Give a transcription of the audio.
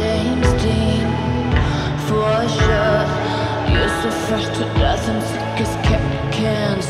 James Dean, for sure. You're so fresh to death and sick as cats.